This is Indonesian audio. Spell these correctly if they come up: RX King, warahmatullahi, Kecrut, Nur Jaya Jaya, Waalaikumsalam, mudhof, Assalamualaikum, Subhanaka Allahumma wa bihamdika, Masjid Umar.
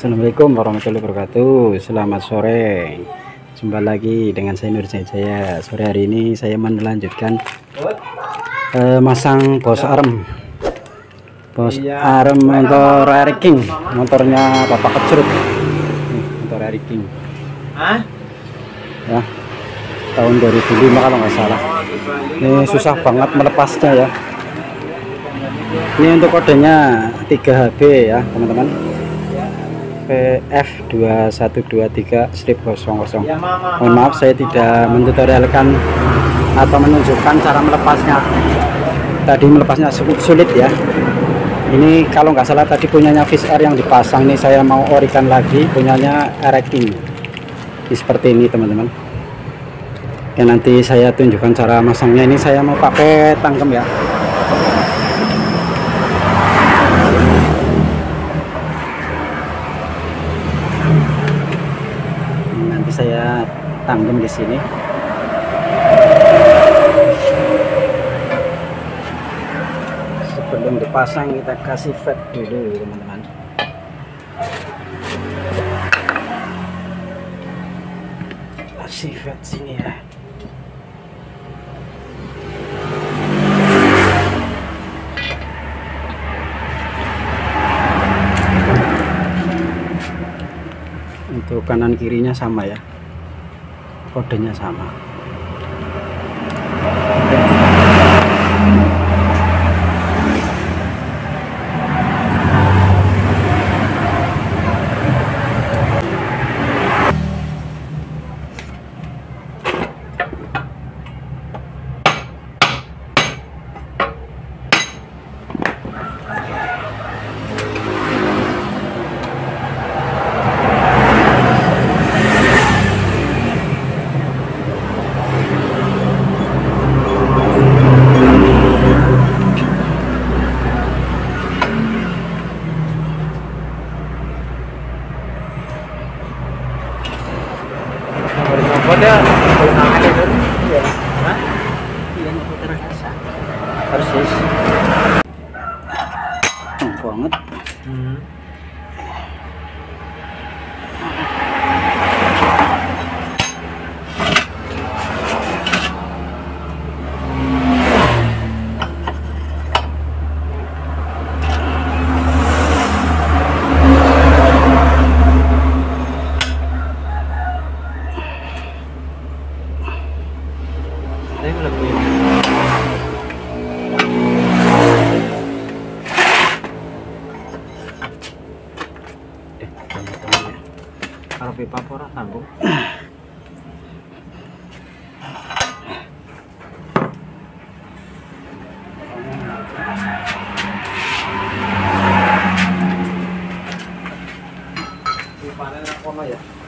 Assalamualaikum warahmatullahi wabarakatuh. Selamat sore, jumpa lagi dengan saya Nur Jaya Jaya. Sore hari ini saya melanjutkan masang bos arm motor RX King, motornya Bapak Kecrut, motor RX King ya, tahun 2005 kalau nggak salah. Ini susah banget melepasnya ya. Ini untuk kodenya 3HB ya teman-teman, VF2123-00. Mohon maaf saya tidak mentutorialkan atau menunjukkan cara melepasnya. Tadi melepasnya sulit ya. Ini kalau nggak salah tadi punyanya fish air yang dipasang, nih saya mau orikan lagi punyanya RX King. Ini seperti ini teman-teman. Ya, nanti saya tunjukkan cara masangnya. Ini saya mau pakai tangkem ya. Nanti saya tangkem di sini. Sebelum dipasang kita kasih fat dulu teman-teman. Kasih fat sini ya. Untuk kanan kirinya sama ya, kodenya sama. Persis banget. Panen apa ya?